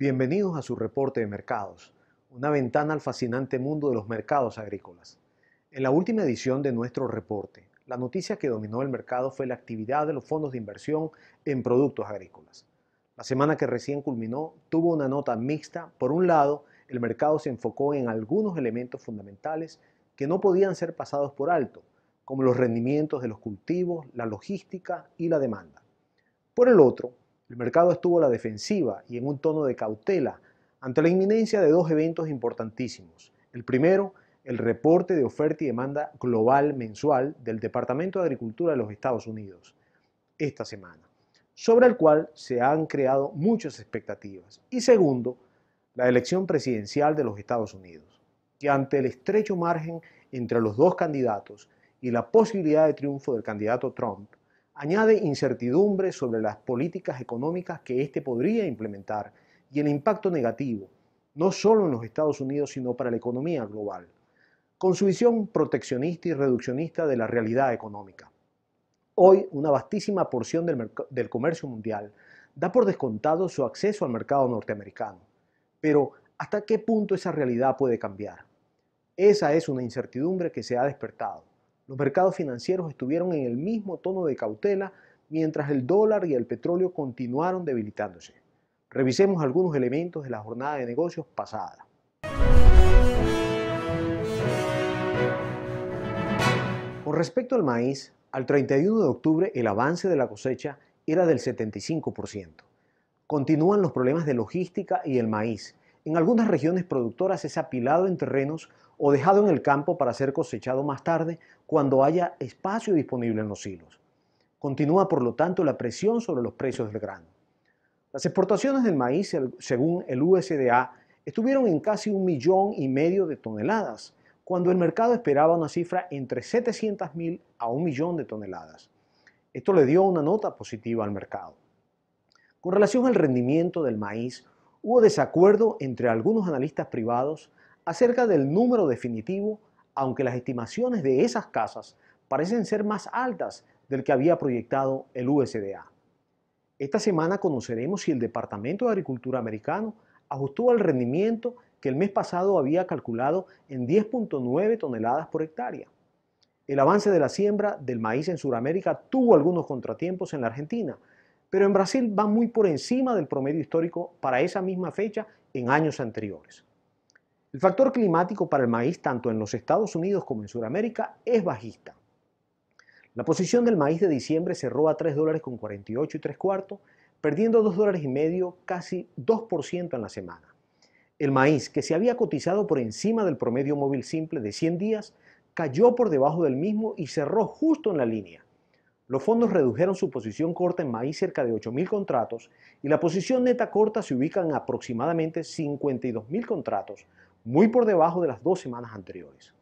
Bienvenidos a su reporte de mercados, una ventana al fascinante mundo de los mercados agrícolas. En la última edición de nuestro reporte, la noticia que dominó el mercado fue la actividad de los fondos de inversión en productos agrícolas. La semana que recién culminó tuvo una nota mixta. Por un lado, el mercado se enfocó en algunos elementos fundamentales que no podían ser pasados por alto, como los rendimientos de los cultivos, la logística y la demanda. Por el otro, el mercado estuvo a la defensiva y en un tono de cautela ante la inminencia de dos eventos importantísimos. El primero, el reporte de oferta y demanda global mensual del Departamento de Agricultura de los Estados Unidos esta semana, sobre el cual se han creado muchas expectativas. Y segundo, la elección presidencial de los Estados Unidos, que ante el estrecho margen entre los dos candidatos y la posibilidad de triunfo del candidato Trump, añade incertidumbre sobre las políticas económicas que éste podría implementar y el impacto negativo, no solo en los Estados Unidos, sino para la economía global, con su visión proteccionista y reduccionista de la realidad económica. Hoy, una vastísima porción del comercio mundial da por descontado su acceso al mercado norteamericano. Pero, ¿hasta qué punto esa realidad puede cambiar? Esa es una incertidumbre que se ha despertado. Los mercados financieros estuvieron en el mismo tono de cautela mientras el dólar y el petróleo continuaron debilitándose. Revisemos algunos elementos de la jornada de negocios pasada. Con respecto al maíz, al 31 de octubre el avance de la cosecha era del 75%. Continúan los problemas de logística y el maíz. En algunas regiones productoras es apilado en terrenos o dejado en el campo para ser cosechado más tarde cuando haya espacio disponible en los silos. Continúa, por lo tanto, la presión sobre los precios del grano. Las exportaciones del maíz, según el USDA, estuvieron en casi 1,5 millones de toneladas, cuando el mercado esperaba una cifra entre 700.000 a 1 millón de toneladas. Esto le dio una nota positiva al mercado. Con relación al rendimiento del maíz, hubo desacuerdo entre algunos analistas privados acerca del número definitivo, aunque las estimaciones de esas casas parecen ser más altas del que había proyectado el USDA. Esta semana conoceremos si el Departamento de Agricultura americano ajustó al rendimiento que el mes pasado había calculado en 10.9 toneladas por hectárea. El avance de la siembra del maíz en Sudamérica tuvo algunos contratiempos en la Argentina, pero en Brasil va muy por encima del promedio histórico para esa misma fecha en años anteriores. El factor climático para el maíz tanto en los Estados Unidos como en Sudamérica es bajista. La posición del maíz de diciembre cerró a $3.48 3/4, perdiendo $2.50, casi 2% en la semana. El maíz, que se había cotizado por encima del promedio móvil simple de 100 días, cayó por debajo del mismo y cerró justo en la línea. Los fondos redujeron su posición corta en maíz cerca de 8.000 contratos y la posición neta corta se ubica en aproximadamente 52.000 contratos, muy por debajo de las dos semanas anteriores.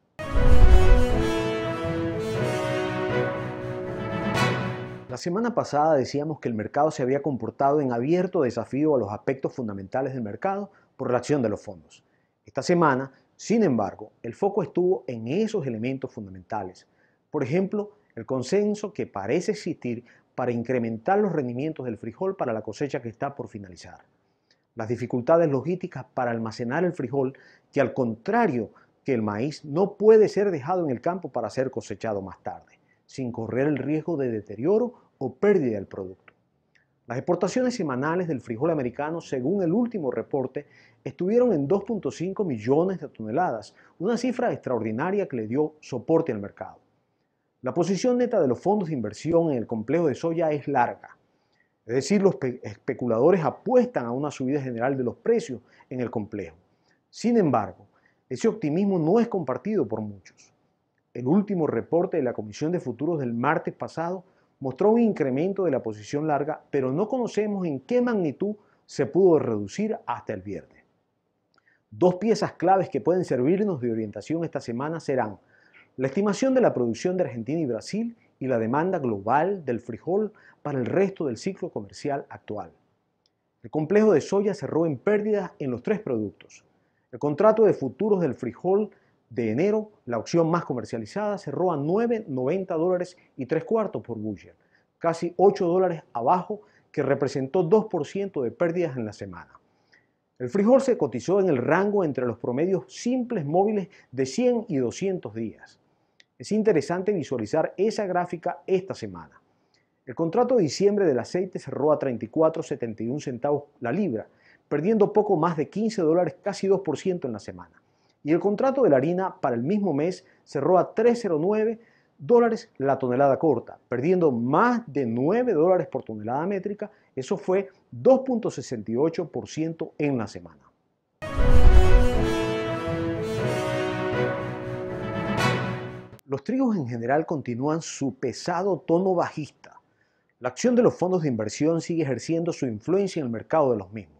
La semana pasada decíamos que el mercado se había comportado en abierto desafío a los aspectos fundamentales del mercado por la acción de los fondos. Esta semana, sin embargo, el foco estuvo en esos elementos fundamentales. Por ejemplo, el consenso que parece existir para incrementar los rendimientos del frijol para la cosecha que está por finalizar. Las dificultades logísticas para almacenar el frijol, que al contrario que el maíz, no puede ser dejado en el campo para ser cosechado más tarde, sin correr el riesgo de deterioro o pérdida del producto. Las exportaciones semanales del frijol americano, según el último reporte, estuvieron en 2.5 millones de toneladas, una cifra extraordinaria que le dio soporte al mercado. La posición neta de los fondos de inversión en el complejo de soya es larga, es decir, los especuladores apuestan a una subida general de los precios en el complejo. Sin embargo, ese optimismo no es compartido por muchos. El último reporte de la Comisión de Futuros del martes pasado mostró un incremento de la posición larga, pero no conocemos en qué magnitud se pudo reducir hasta el viernes. Dos piezas claves que pueden servirnos de orientación esta semana serán la estimación de la producción de Argentina y Brasil y la demanda global del frijol para el resto del ciclo comercial actual. El complejo de soya cerró en pérdidas en los tres productos. El contrato de futuros del frijol de enero, la opción más comercializada, cerró a $9.90 3/4 por bushel, casi $8 abajo, que representó 2% de pérdidas en la semana. El frijol se cotizó en el rango entre los promedios simples móviles de 100 y 200 días. Es interesante visualizar esa gráfica esta semana. El contrato de diciembre del aceite cerró a 34.71 centavos la libra, perdiendo poco más de 15 dólares, casi 2% en la semana. Y el contrato de la harina para el mismo mes cerró a 3.09 dólares la tonelada corta, perdiendo más de 9 dólares por tonelada métrica. Eso fue 2.68% en la semana. Los trigos en general continúan su pesado tono bajista. La acción de los fondos de inversión sigue ejerciendo su influencia en el mercado de los mismos.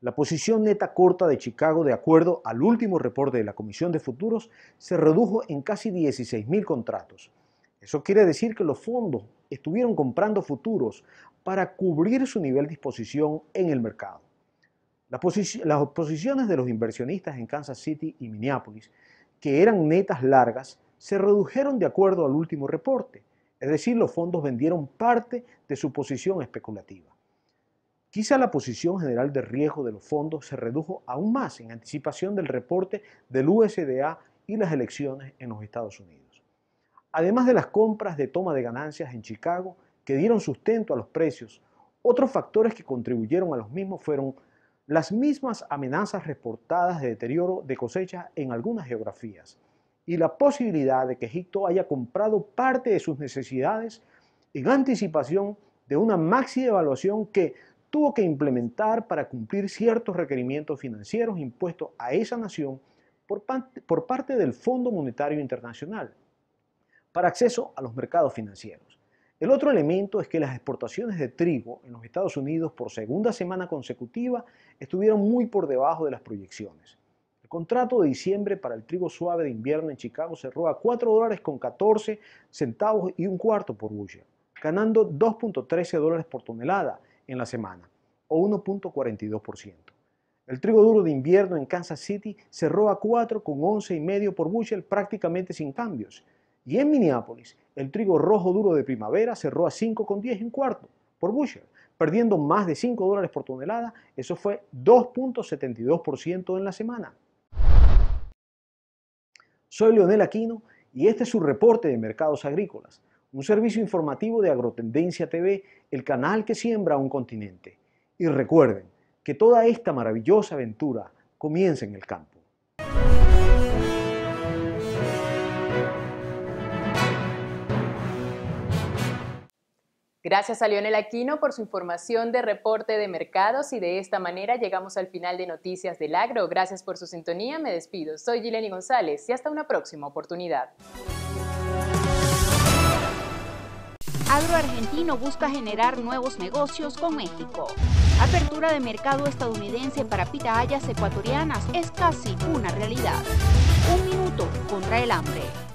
La posición neta corta de Chicago, de acuerdo al último reporte de la Comisión de Futuros, se redujo en casi 16.000 contratos. Eso quiere decir que los fondos estuvieron comprando futuros para cubrir su nivel de exposición en el mercado. Las posiciones de los inversionistas en Kansas City y Minneapolis, que eran netas largas, se redujeron de acuerdo al último reporte. Es decir, los fondos vendieron parte de su posición especulativa. Quizá la posición general de riesgo de los fondos se redujo aún más en anticipación del reporte del USDA y las elecciones en los Estados Unidos. Además de las compras de toma de ganancias en Chicago que dieron sustento a los precios, otros factores que contribuyeron a los mismos fueron las mismas amenazas reportadas de deterioro de cosechas en algunas geografías y la posibilidad de que Egipto haya comprado parte de sus necesidades en anticipación de una máxima devaluación que tuvo que implementar para cumplir ciertos requerimientos financieros impuestos a esa nación por parte del Fondo Monetario Internacional para acceso a los mercados financieros. El otro elemento es que las exportaciones de trigo en los Estados Unidos por segunda semana consecutiva estuvieron muy por debajo de las proyecciones. El contrato de diciembre para el trigo suave de invierno en Chicago cerró a 4 dólares con 14 centavos y un cuarto por bushel, ganando 2.13 dólares por tonelada en la semana, o 1.42%. El trigo duro de invierno en Kansas City cerró a 4.11 por bushel, prácticamente sin cambios. Y en Minneapolis, el trigo rojo duro de primavera cerró a 5.10 por bushel, perdiendo más de 5 dólares por tonelada. Eso fue 2.72% en la semana. Soy Leonel Aquino y este es su reporte de Mercados Agrícolas, un servicio informativo de Agrotendencia TV, el canal que siembra un continente. Y recuerden que toda esta maravillosa aventura comienza en el campo. Gracias a Leonel Aquino por su información de reporte de mercados y de esta manera llegamos al final de Noticias del Agro. Gracias por su sintonía, me despido. Soy Gilenny González y hasta una próxima oportunidad. AgroArgentino busca generar nuevos negocios con México. Apertura de mercado estadounidense para pitahayas ecuatorianas es casi una realidad. Un minuto contra el hambre.